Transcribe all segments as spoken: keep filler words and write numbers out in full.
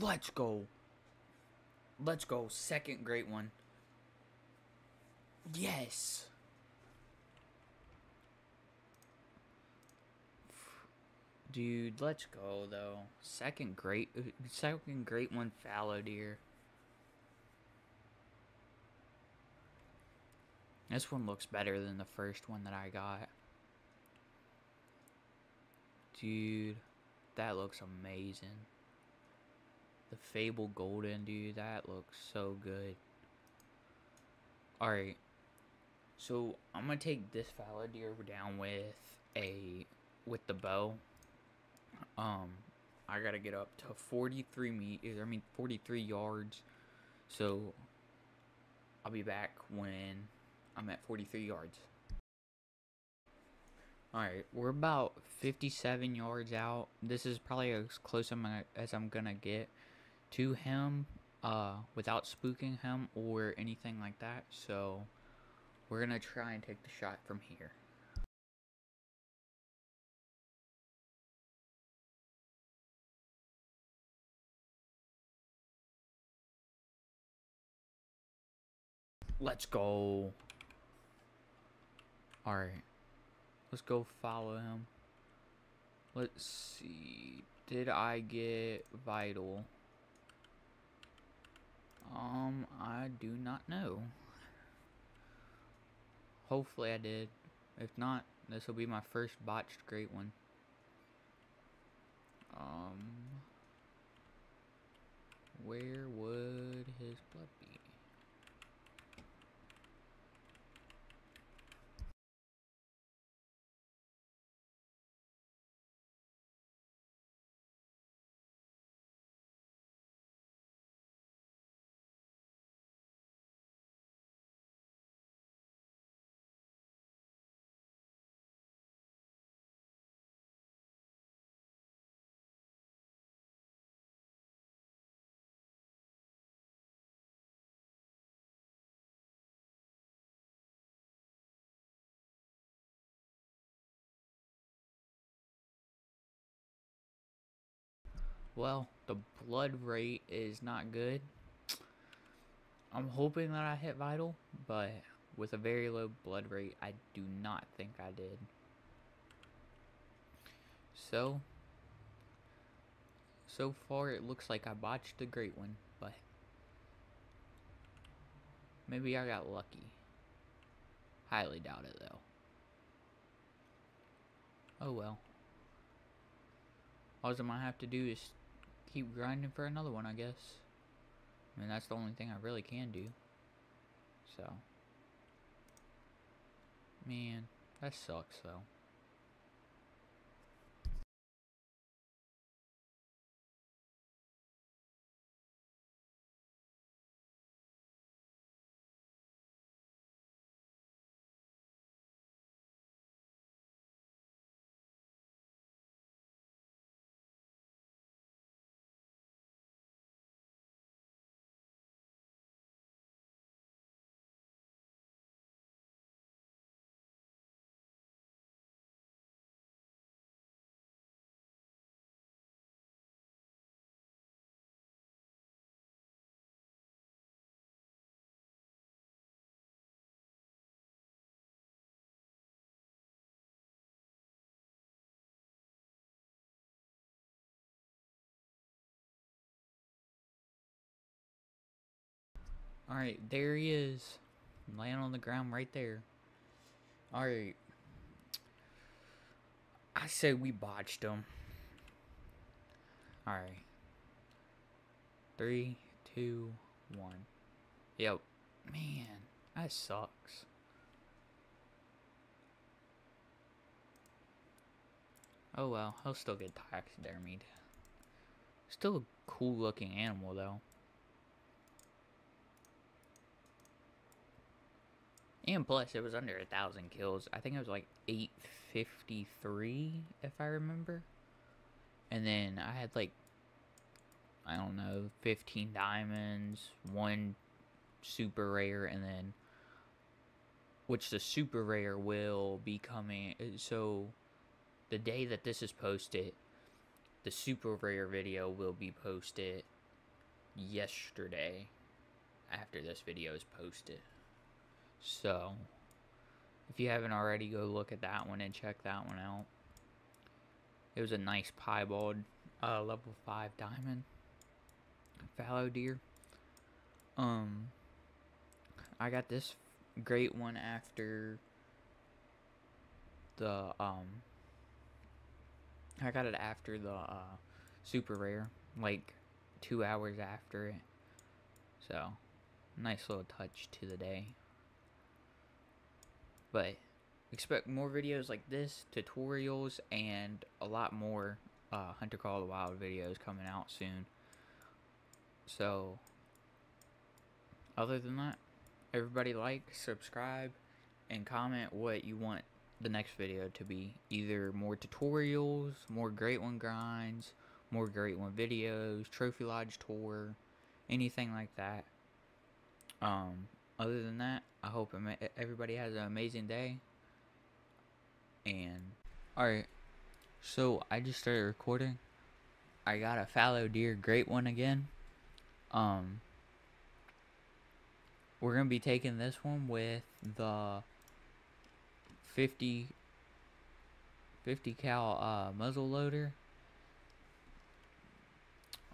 Let's go. Let's go. Second great one. Yes. Dude, let's go though. Second great second great one fallow deer. This one looks better than the first one that I got. Dude, that looks amazing. The Fable Golden, dude, that looks so good. Alright. So I'm gonna take this fallow deer down with a with the bow. Um, I gotta get up to forty-three meters. I mean, forty-three yards. So I'll be back when I'm at forty-three yards. All right, we're about fifty-seven yards out. This is probably as close as I'm gonna get to him, uh, without spooking him or anything like that. So we're gonna try and take the shot from here. Let's go. Alright. Let's go follow him. Let's see. Did I get vital? Um, I do not know. Hopefully I did. If not, this will be my first botched great one. Um, where would his blood be? Well, the blood rate is not good. I'm hoping that I hit vital, but with a very low blood rate, I do not think I did. So, so far it looks like I botched a great one, but maybe I got lucky. Highly doubt it though. Oh well. All I might have to do is keep grinding for another one, I guess. I mean, that's the only thing I really can do. So. Man, that sucks, though. Alright, there he is. I'm laying on the ground right there. Alright. I say we botched him. Alright. Three, two, one. Yep. Man, that sucks. Oh well, he'll still get taxidermied. Still a cool looking animal though. And plus, it was under a thousand kills. I think it was like eight fifty-three, if I remember. And then I had like, I don't know, fifteen diamonds, one super rare, and then, which the super rare will be coming. So, the day that this is posted, the super rare video will be posted yesterday after this video is posted. So if you haven't already, go look at that one and check that one out. It was a nice piebald uh, level five diamond fallow deer. Um, I got this great one after the um. I got it after the uh, super rare, like two hours after it. So, nice little touch to the day. But expect more videos like this, tutorials, and a lot more uh, Hunter Call of the Wild videos coming out soon. So, other than that, everybody like, subscribe, and comment what you want the next video to be. Either more tutorials, more Great One grinds, more Great One videos, Trophy Lodge tour, anything like that. Um, other than that, I hope everybody has an amazing day. And alright, so I just started recording. I got a fallow deer Great One again. Um, we're gonna be taking this one with the fifty cal uh, muzzle loader.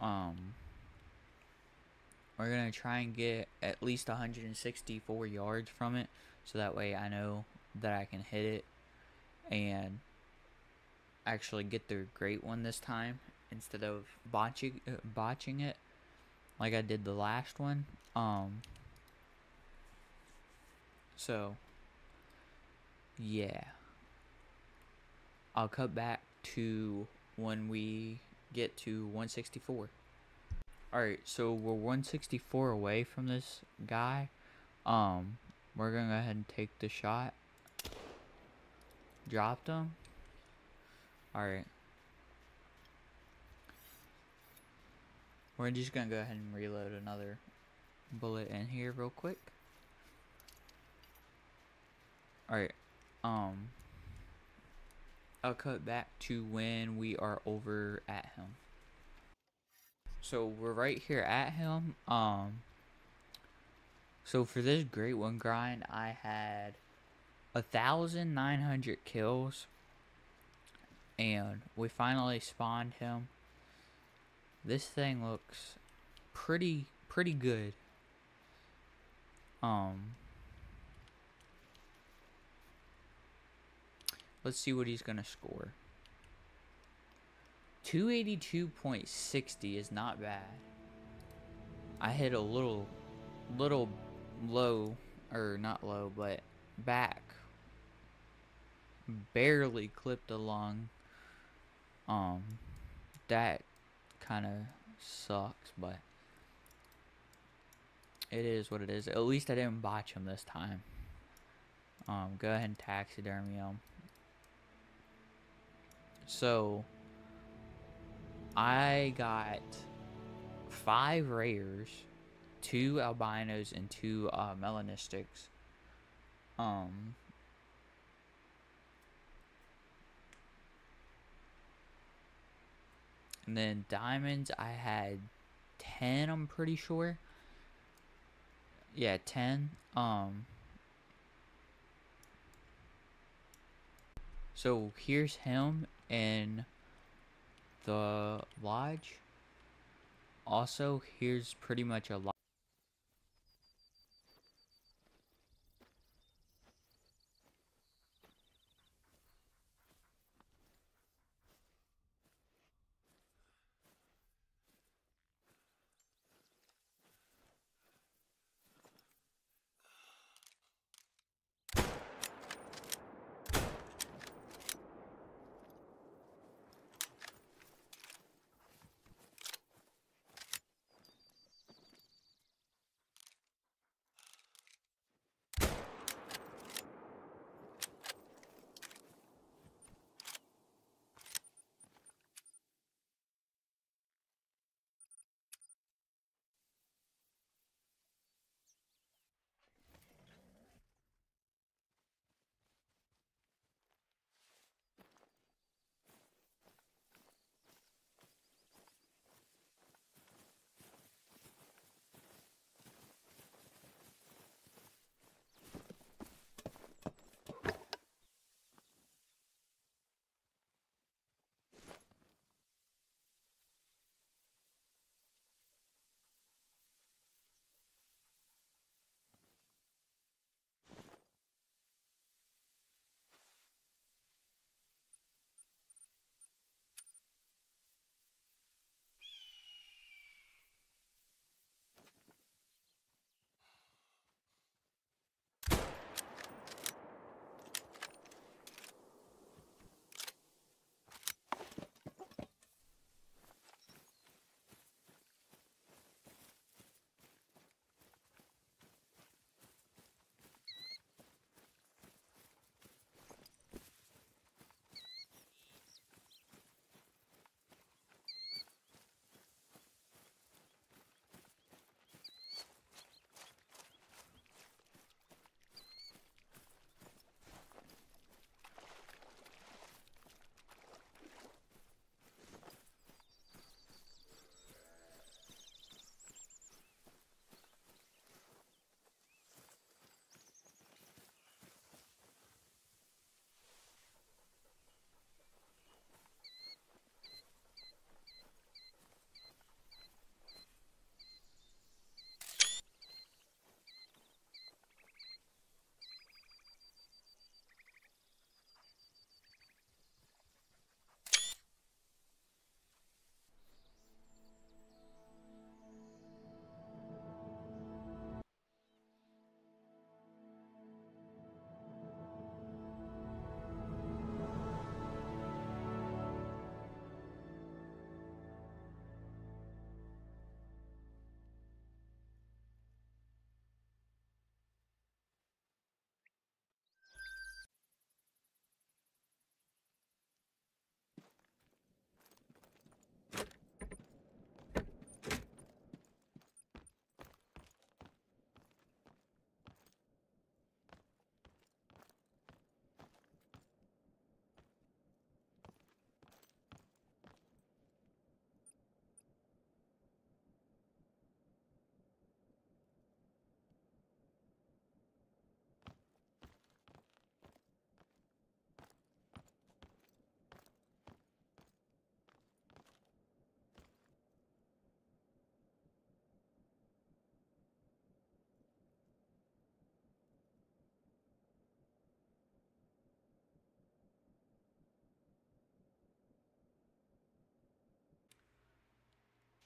Um, we're gonna try and get at least one hundred sixty-four yards from it, so that way I know that I can hit it and actually get the Great One this time instead of botching uh, botching it like I did the last one. Um, so yeah, I'll cut back to when we get to one sixty-four. Alright, so we're one sixty-four away from this guy. Um, we're gonna go ahead and take the shot. Dropped him. Alright. We're just gonna go ahead and reload another bullet in here real quick. Alright. Um, I'll cut back to when we are over at him. So we're right here at him. Um, so for this Great One grind, I had one thousand nine hundred kills, and we finally spawned him. This thing looks pretty, pretty good. Um, let's see what he's going to score. two eighty-two point six zero is not bad. I hit a little, little low, or not low, but back. Barely clipped along. Um, that kind of sucks, but it is what it is. At least I didn't botch him this time. Um, go ahead and taxidermy him. So, I got five rares, two albinos, and two uh, melanistics. Um, and then diamonds, I had ten, I'm pretty sure. Yeah, ten. Um... So here's him in the lodge. Also, here's pretty much a lodge.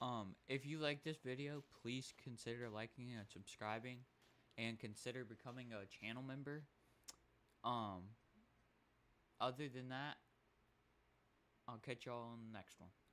Um, if you like this video, please consider liking and subscribing, and consider becoming a channel member. Um, other than that, I'll catch y'all on the next one.